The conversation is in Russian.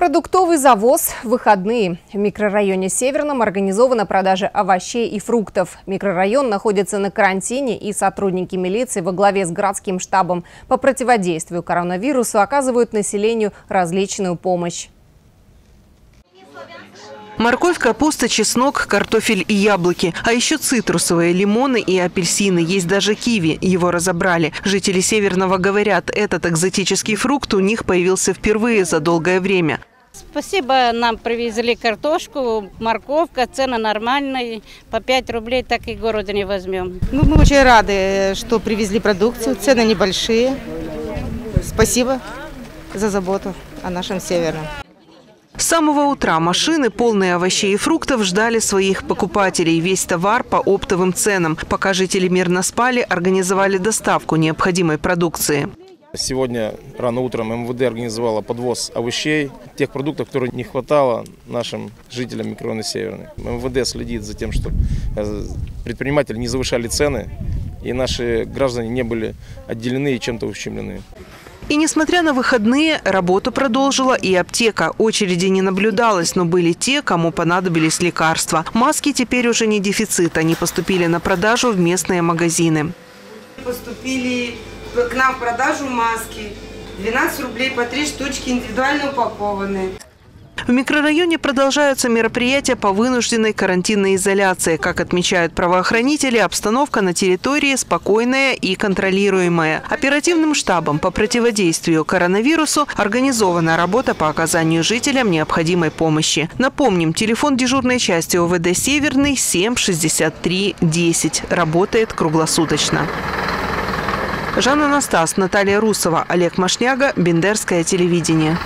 Продуктовый завоз в выходные. В микрорайоне Северном организована продажа овощей и фруктов. Микрорайон находится на карантине, и сотрудники милиции во главе с городским штабом по противодействию коронавирусу оказывают населению различную помощь. Морковь, капуста, чеснок, картофель и яблоки. А еще цитрусовые, лимоны и апельсины. Есть даже киви. Его разобрали. Жители Северного говорят, этот экзотический фрукт у них появился впервые за долгое время. Спасибо, нам привезли картошку, морковка, цена нормальная, по 5 рублей так и города не возьмем. Ну, мы очень рады, что привезли продукцию, цены небольшие. Спасибо за заботу о нашем Северном. С самого утра машины, полные овощей и фруктов, ждали своих покупателей. Весь товар по оптовым ценам. Пока жители мирно спали, организовали доставку необходимой продукции. Сегодня рано утром МВД организовала подвоз овощей, тех продуктов, которые не хватало нашим жителям микрорайона Северный. МВД следит за тем, чтобы предприниматели не завышали цены, и наши граждане не были отделены и чем-то ущемлены. И несмотря на выходные, работу продолжила и аптека. Очереди не наблюдалось, но были те, кому понадобились лекарства. Маски теперь уже не дефицит, они поступили на продажу в местные магазины. Поступили к нам в продажу маски. 12 рублей по 3 штучки, индивидуально упакованные. В микрорайоне продолжаются мероприятия по вынужденной карантинной изоляции. Как отмечают правоохранители, обстановка на территории спокойная и контролируемая. Оперативным штабом по противодействию коронавирусу организована работа по оказанию жителям необходимой помощи. Напомним, телефон дежурной части ОВД «Северный» 76310. Работает круглосуточно. Жанна Настас, Наталья Русова, Олег Машняга, Бендерское телевидение.